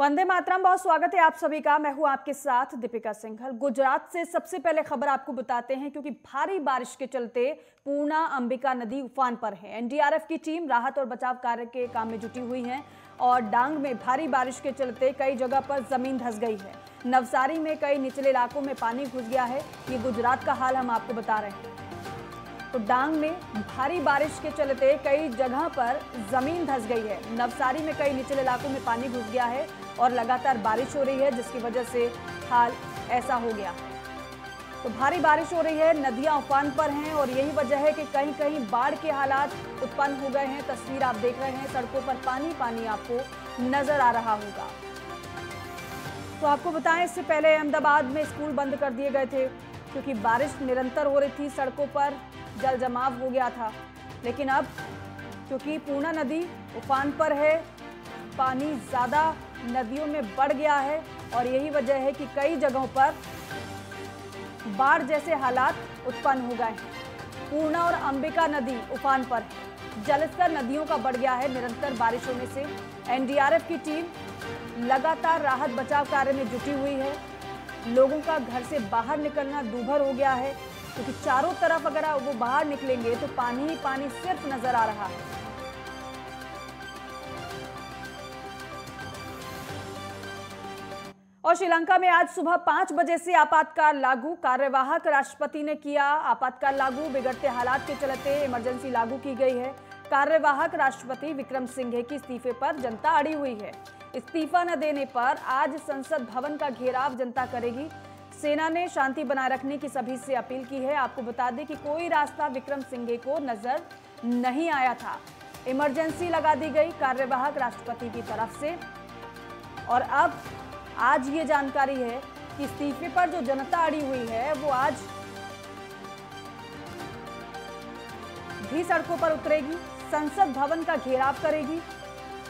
वंदे मातरम। बहुत स्वागत है आप सभी का। मैं हूं आपके साथ दीपिका सिंघल। गुजरात से सबसे पहले खबर आपको बताते हैं, क्योंकि भारी बारिश के चलते पूना अंबिका नदी उफान पर है। एनडीआरएफ की टीम राहत और बचाव कार्य के काम में जुटी हुई है और डांग में भारी बारिश के चलते कई जगह पर जमीन धंस गई है। नवसारी में कई निचले इलाकों में पानी घुस गया है। ये गुजरात का हाल हम आपको बता रहे हैं। तो डांग में भारी बारिश के चलते कई जगह पर जमीन धंस गई है। नवसारी में कई निचले इलाकों में पानी घुस गया है और लगातार बारिश हो रही है, जिसकी वजह से हाल ऐसा हो गया। तो भारी बारिश हो रही है, नदियां उफान पर हैं और यही वजह है कि कहीं कहीं बाढ़ के हालात उत्पन्न हो गए हैं। तस्वीर आप देख रहे हैं, सड़कों पर पानी पानी आपको नजर आ रहा होगा। तो आपको बताएं, इससे पहले अहमदाबाद में स्कूल बंद कर दिए गए थे क्योंकि बारिश निरंतर हो रही थी, सड़कों पर जल जमाव हो गया था। लेकिन अब क्योंकि पूर्णा नदी उफान पर है, पानी ज़्यादा नदियों में बढ़ गया है और यही वजह है कि कई जगहों पर बाढ़ जैसे हालात उत्पन्न हो गए हैं। पूर्णा और अंबिका नदी उफान पर है, जलस्तर नदियों का बढ़ गया है निरंतर बारिश होने से। एनडीआरएफ की टीम लगातार राहत बचाव कार्य में जुटी हुई है। लोगों का घर से बाहर निकलना दूभर हो गया है, क्योंकि चारों तरफ अगर वो बाहर निकलेंगे तो पानी ही पानी सिर्फ नजर आ रहा है। और श्रीलंका में आज सुबह 5 बजे से आपातकाल लागू। कार्यवाहक राष्ट्रपति ने किया आपातकाल लागू। बिगड़ते हालात के चलते इमरजेंसी लागू की गई है। कार्यवाहक राष्ट्रपति विक्रमसिंघे के इस्तीफे पर जनता अड़ी हुई है। इस्तीफा न देने पर आज संसद भवन का घेराव जनता करेगी। सेना ने शांति बनाए रखने की सभी से अपील की है। आपको बता दें कि कोई रास्ता विक्रमसिंघे को नजर नहीं आया था। इमरजेंसी लगा दी गई कार्यवाहक राष्ट्रपति की तरफ से। और अब आज ये जानकारी है कि इस्तीफे पर जो जनता अड़ी हुई है वो आज भी सड़कों पर उतरेगी, संसद भवन का घेराव करेगी,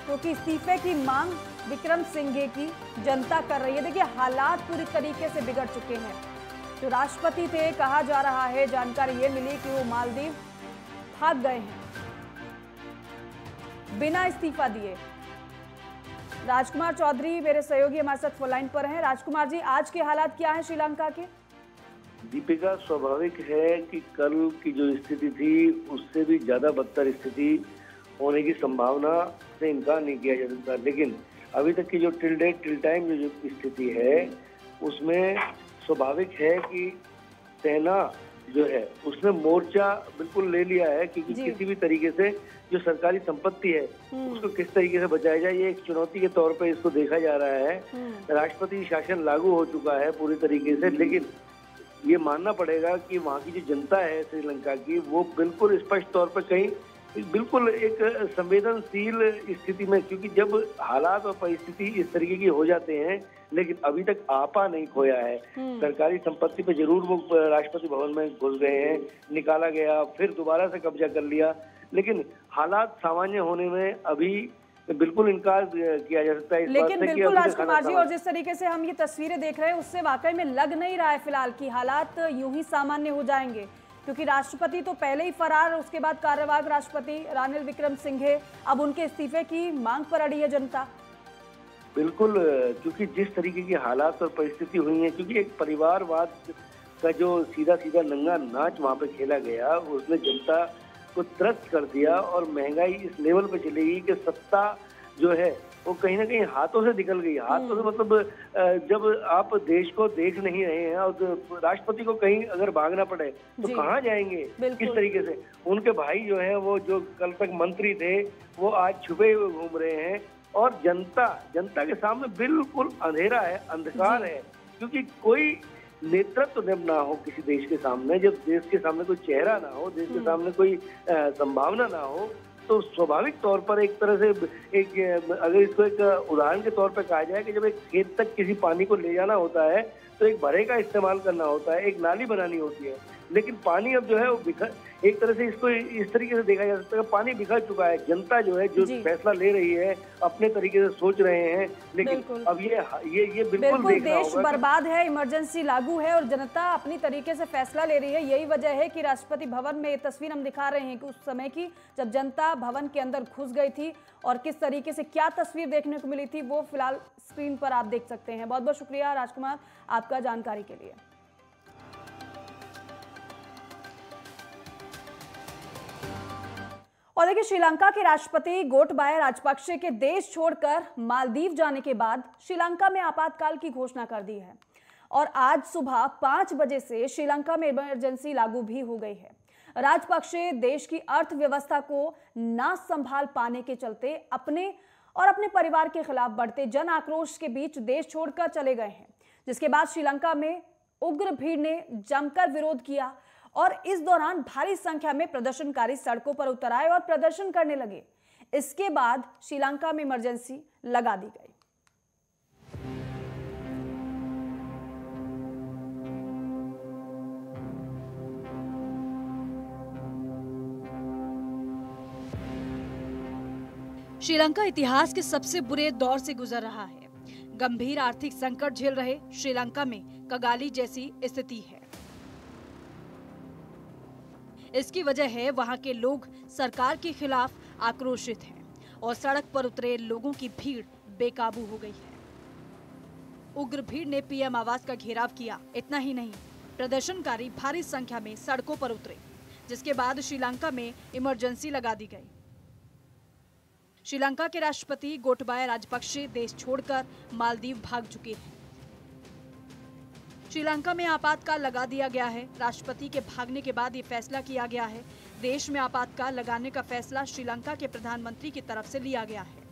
क्योंकि इस्तीफे की मांग विक्रमसिंघे की जनता कर रही है। देखिए, हालात पूरी तरीके से बिगड़ चुके हैं। जो राष्ट्रपति थे, कहा जा रहा है, जानकारी ये मिली कि वो मालदीव भाग गए हैं बिना इस्तीफा दिए। राजकुमार चौधरी मेरे सहयोगी हमारे साथ फोन लाइन पर हैं। राजकुमार जी, आज के हालात क्या हैं श्रीलंका के? दीपिका, स्वाभाविक है कि कल की जो स्थिति थी उससे भी ज्यादा बदतर स्थिति होने की संभावना से इनकार नहीं किया जा सकता, लेकिन अभी तक की जो टिल डेट टिल टाइम जो स्थिति है उसमें स्वाभाविक है कि सेना जो है उसने मोर्चा बिल्कुल ले लिया है कि किसी भी तरीके से जो सरकारी संपत्ति है उसको किस तरीके से बचाया जाए, ये एक चुनौती के तौर पे इसको देखा जा रहा है। राष्ट्रपति शासन लागू हो चुका है पूरी तरीके से, लेकिन ये मानना पड़ेगा कि वहाँ की जो जनता है श्रीलंका की वो बिल्कुल स्पष्ट तौर पर कहीं बिल्कुल एक संवेदनशील स्थिति में, क्योंकि जब हालात और परिस्थिति इस तरीके की हो जाते हैं, लेकिन अभी तक आपा नहीं खोया है। सरकारी संपत्ति पे जरूर वो राष्ट्रपति भवन में घुस गए हैं, निकाला गया, फिर दोबारा से कब्जा कर लिया, लेकिन हालात सामान्य होने में अभी बिल्कुल इनकार किया जा सकता है। लेकिन बिल्कुल राजकुमार जी, और जिस तरीके से हम ये तस्वीरें देख रहे हैं उससे वाकई में लग नहीं रहा है फिलहाल की हालात यूं ही सामान्य हो जाएंगे, क्योंकि राष्ट्रपति तो पहले ही फरार। उसके बाद कार्यवाहक राष्ट्रपति रानिल विक्रमसिंघे, अब उनके इस्तीफे की मांग पर अड़ी है जनता। बिल्कुल, क्योंकि जिस तरीके की हालात और परिस्थिति हुई है, क्योंकि एक परिवारवाद का जो सीधा सीधा नंगा नाच वहाँ पे खेला गया उसने जनता को त्रस्त कर दिया और महंगाई इस लेवल पे चली गई कि सत्ता जो है वो कहीं ना कहीं हाथों से निकल गई। हाथों से मतलब जब आप देश को देख नहीं रहे हैं और राष्ट्रपति को कहीं अगर भागना पड़े तो कहाँ जाएंगे, किस तरीके से? उनके भाई जो है वो जो कल तक मंत्री थे वो आज छुपे हुए घूम रहे हैं और जनता के सामने बिल्कुल अंधेरा है, अंधकार है, क्योंकि कोई नेतृत्व जब ना हो किसी देश के सामने, जब देश के सामने कोई चेहरा ना हो, देश के सामने कोई संभावना ना हो, तो स्वाभाविक तौर पर एक तरह से एक अगर इसको एक उदाहरण के तौर पर कहा जाए कि जब एक खेत तक किसी पानी को ले जाना होता है तो एक भरे का इस्तेमाल करना होता है, एक नाली बनानी होती है, लेकिन पानी अब जो है वो एक तरह से इसको इस तरीके से देखा जा सकता है, पानी बिखर चुका है। जनता जो है जो फैसला ले रही है अपने तरीके से सोच रहे हैं, लेकिन अब ये बिल्कुल देश बर्बाद है। इमरजेंसी लागू है और जनता अपनी तरीके से फैसला ले रही है। यही वजह है कि राष्ट्रपति भवन में ये तस्वीर हम दिखा रहे हैं कि उस समय की जब जनता भवन के अंदर घुस गई थी और किस तरीके से क्या तस्वीर देखने को मिली थी वो फिलहाल स्क्रीन पर आप देख सकते हैं। बहुत बहुत शुक्रिया राजकुमार आपका जानकारी के लिए। और देखिए श्रीलंका के राष्ट्रपति गोटबाया राजपक्षे के देश छोड़कर मालदीव जाने के बाद श्रीलंका में आपातकाल की घोषणा कर दी है और आज सुबह 5 बजे से श्रीलंका में इमरजेंसी लागू भी हो गई है। राजपक्षे देश की अर्थव्यवस्था को ना संभाल पाने के चलते अपने और अपने परिवार के खिलाफ बढ़ते जन आक्रोश के बीच देश छोड़कर चले गए हैं, जिसके बाद श्रीलंका में उग्र भीड़ ने जमकर विरोध किया और इस दौरान भारी संख्या में प्रदर्शनकारी सड़कों पर उतर आए और प्रदर्शन करने लगे। इसके बाद श्रीलंका में इमरजेंसी लगा दी गई। श्रीलंका इतिहास के सबसे बुरे दौर से गुजर रहा है। गंभीर आर्थिक संकट झेल रहे श्रीलंका में कगाली जैसी स्थिति है। इसकी वजह है वहां के लोग सरकार के खिलाफ आक्रोशित हैं और सड़क पर उतरे लोगों की भीड़ बेकाबू हो गई है। उग्र भीड़ ने पीएम आवास का घेराव किया। इतना ही नहीं, प्रदर्शनकारी भारी संख्या में सड़कों पर उतरे, जिसके बाद श्रीलंका में इमरजेंसी लगा दी गई। श्रीलंका के राष्ट्रपति गोटबाया राजपक्षे देश छोड़कर मालदीव भाग चुके हैं। श्रीलंका में आपातकाल लगा दिया गया है। राष्ट्रपति के भागने के बाद ये फैसला किया गया है। देश में आपातकाल लगाने का फैसला श्रीलंका के प्रधानमंत्री की तरफ से लिया गया है।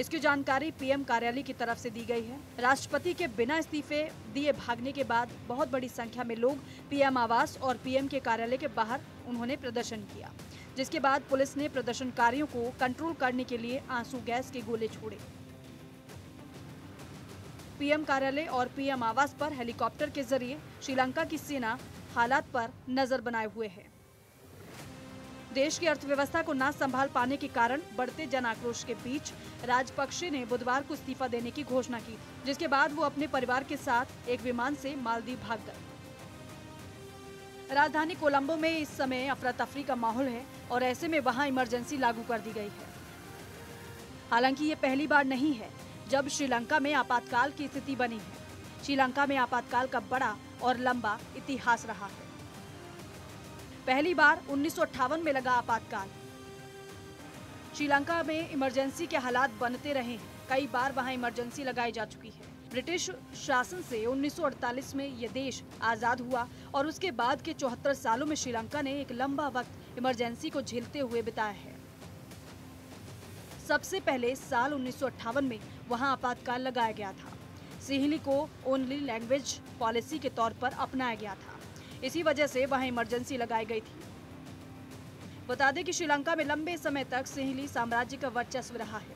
इसकी जानकारी पीएम कार्यालय की तरफ से दी गई है। राष्ट्रपति के बिना इस्तीफे दिए भागने के बाद बहुत बड़ी संख्या में लोग पीएम आवास और पीएम के कार्यालय के बाहर उन्होंने प्रदर्शन किया, जिसके बाद पुलिस ने प्रदर्शनकारियों को कंट्रोल करने के लिए आंसू गैस के गोले छोड़े। पीएम कार्यालय और पीएम आवास पर हेलीकॉप्टर के जरिए श्रीलंका की सेना हालात पर नजर बनाए हुए है। देश की अर्थव्यवस्था को ना संभाल पाने के कारण बढ़ते जन आक्रोश के बीच राजपक्षे ने बुधवार को इस्तीफा देने की घोषणा की, जिसके बाद वो अपने परिवार के साथ एक विमान से मालदीव भाग गए। राजधानी कोलंबो में इस समय अफरा तफरी का माहौल है और ऐसे में वहां इमरजेंसी लागू कर दी गई है। हालांकि ये पहली बार नहीं है जब श्रीलंका में आपातकाल की स्थिति बनी है। श्रीलंका में आपातकाल का बड़ा और लंबा इतिहास रहा है। पहली बार 1958 में लगा आपातकाल। श्रीलंका में इमरजेंसी के हालात बनते रहे हैं। कई बार वहां इमरजेंसी लगाई जा चुकी है। ब्रिटिश शासन से 1948 में ये देश आज़ाद हुआ और उसके बाद के 74 सालों में श्रीलंका ने एक लंबा वक्त इमरजेंसी को झेलते हुए बिताया है। सबसे पहले साल 1958 में वहां आपातकाल लगाया गया था। सिहली को ओनली लैंग्वेज पॉलिसी के तौर पर अपनाया गया था। इसी वजह से वहां इमरजेंसी लगाई गई थी। बता दें कि श्रीलंका में लंबे समय तक सिहली साम्राज्य का वर्चस्व रहा है।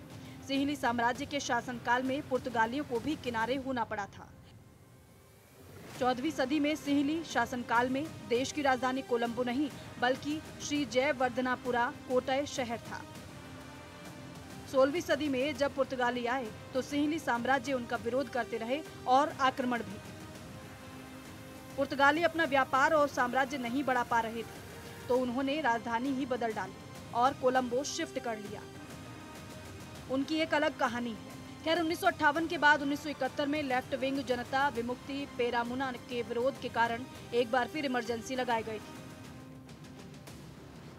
सिहली साम्राज्य के शासनकाल में पुर्तगालियों को भी किनारे होना पड़ा था। 14वीं सदी में सिहली शासनकाल में देश की राजधानी कोलंबो नहीं बल्कि श्री जयवर्धनापुरा कोटय शहर था। 16वीं सदी में जब पुर्तगाली आए तो सिहली साम्राज्य उनका विरोध करते रहे और आक्रमण भी। पुर्तगाली अपना व्यापार और साम्राज्य नहीं बढ़ा पा रहे थे तो उन्होंने राजधानी ही बदल डाली और कोलंबो शिफ्ट कर लिया। उनकी एक अलग कहानी है। खैर 1958 के बाद 1971 में लेफ्ट विंग जनता विमुक्ति पेरामुना के विरोध के कारण एक बार फिर इमरजेंसी लगाई गई थी।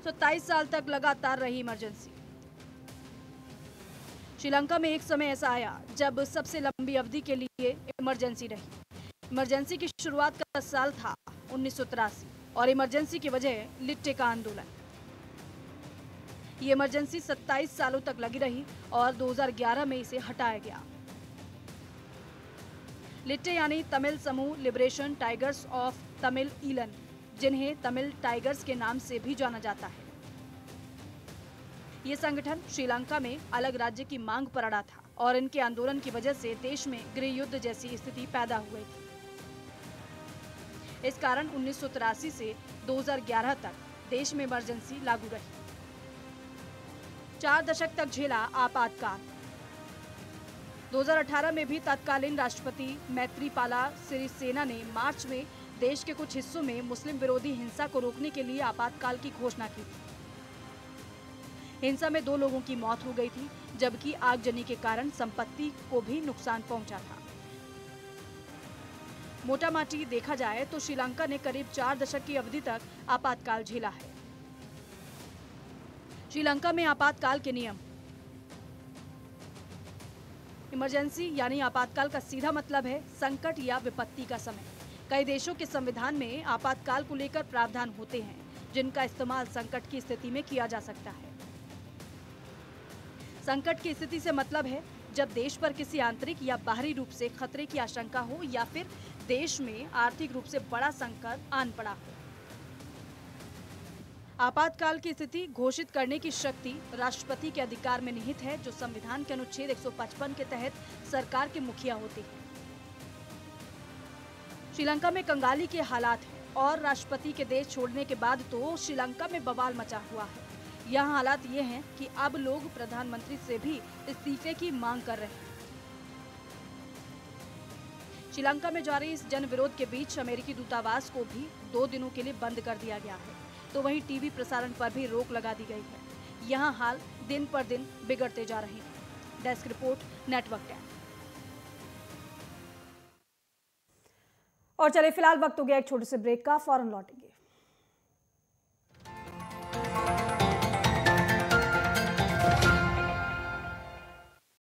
27 साल तक लगातार रही इमरजेंसी। श्रीलंका में एक समय ऐसा आया जब सबसे लंबी अवधि के लिए इमरजेंसी रही। इमरजेंसी की शुरुआत का साल था 1983 और इमरजेंसी की वजह लिट्टे का आंदोलन। ये इमरजेंसी 27 सालों तक लगी रही और 2011 में इसे हटाया गया। लिट्टे यानी तमिल समूह liberation tigers of Tamil Eelam, जिन्हें तमिल टाइगर्स के नाम से भी जाना जाता है, ये संगठन श्रीलंका में अलग राज्य की मांग पर अड़ा था और इनके आंदोलन की वजह से देश में गृह युद्ध जैसी स्थिति पैदा हुई थी। इस कारण 1983 से 2011 तक देश में इमरजेंसी लागू रही। 4 दशक तक झेला आपातकाल। 2018 में भी तत्कालीन राष्ट्रपति मैत्रीपाला सिरिसेना ने मार्च में देश के कुछ हिस्सों में मुस्लिम विरोधी हिंसा को रोकने के लिए आपातकाल की घोषणा की थी। हिंसा में 2 लोगों की मौत हो गई थी, जबकि आगजनी के कारण संपत्ति को भी नुकसान पहुंचा था। मोटामाटी देखा जाए तो श्रीलंका ने करीब 4 दशक की अवधि तक आपातकाल झेला है। श्रीलंका में आपातकाल के नियम। इमरजेंसी यानी आपातकाल का सीधा मतलब है संकट या विपत्ति का समय। कई देशों के संविधान में आपातकाल को लेकर प्रावधान होते हैं, जिनका इस्तेमाल संकट की स्थिति में किया जा सकता है। संकट की स्थिति से मतलब है जब देश पर किसी आंतरिक या बाहरी रूप से खतरे की आशंका हो या फिर देश में आर्थिक रूप से बड़ा संकट आन पड़ा हो। आपातकाल की स्थिति घोषित करने की शक्ति राष्ट्रपति के अधिकार में निहित है, जो संविधान के अनुच्छेद 155 के तहत सरकार के मुखिया होते हैं। श्रीलंका में कंगाली के हालात हैं और राष्ट्रपति के देश छोड़ने के बाद तो श्रीलंका में बवाल मचा हुआ है। यहाँ हालात ये हैं कि अब लोग प्रधानमंत्री से भी इस्तीफे की मांग कर रहे हैं। श्रीलंका में जारी इस जन विरोध के बीच अमेरिकी दूतावास को भी 2 दिनों के लिए बंद कर दिया गया है, तो वहीं टीवी प्रसारण पर भी रोक लगा दी गई है। यहाँ हाल दिन पर दिन बिगड़ते जा रहे हैं। Desk report network 10। और चले फिलहाल वक्त हो गया एक छोटे से ब्रेक का, फौरन लौटेंगे।